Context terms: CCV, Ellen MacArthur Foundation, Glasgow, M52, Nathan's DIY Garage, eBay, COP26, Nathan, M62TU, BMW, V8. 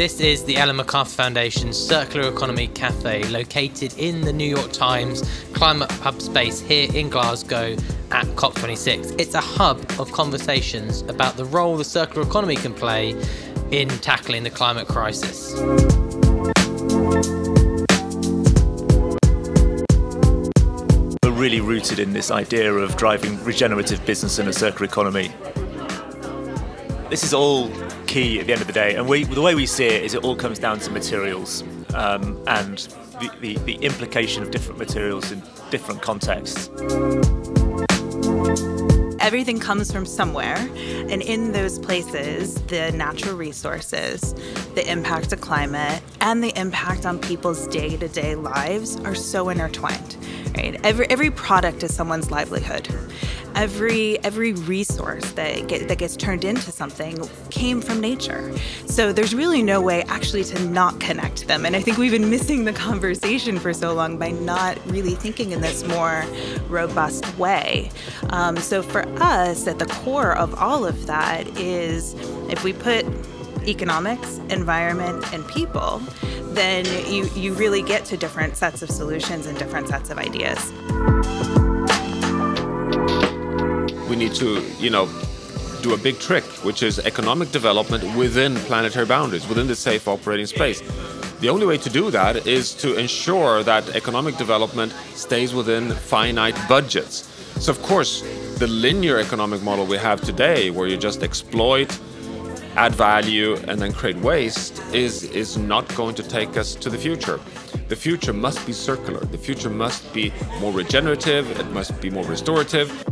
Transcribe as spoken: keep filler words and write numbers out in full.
This is the Ellen MacArthur Foundation's Circular Economy Cafe, located in the New York Times Climate Hub space here in Glasgow at COP twenty-six. It's a hub of conversations about the role the circular economy can play in tackling the climate crisis. We're really rooted in this idea of driving regenerative business in a circular economy. This is all key at the end of the day, and we, the way we see it is it all comes down to materials um, and the, the, the implication of different materials in different contexts. Everything comes from somewhere, and in those places, the natural resources, the impact of climate, and the impact on people's day-to-day lives are so intertwined. Right? Every, every product is someone's livelihood. Every every resource that get, that gets turned into something came from nature. So there's really no way actually to not connect them. And I think we've been missing the conversation for so long by not really thinking in this more robust way. Um, so for us, at the core of all of that is if we put economics, environment, and people, then you, you really get to different sets of solutions and different sets of ideas. We need to, you know, do a big trick, which is economic development within planetary boundaries, within the safe operating space. The only way to do that is to ensure that economic development stays within finite budgets. So, of course, the linear economic model we have today, where you just exploit, add value, and then create waste, is, is not going to take us to the future. The future must be circular. The future must be more regenerative. It must be more restorative.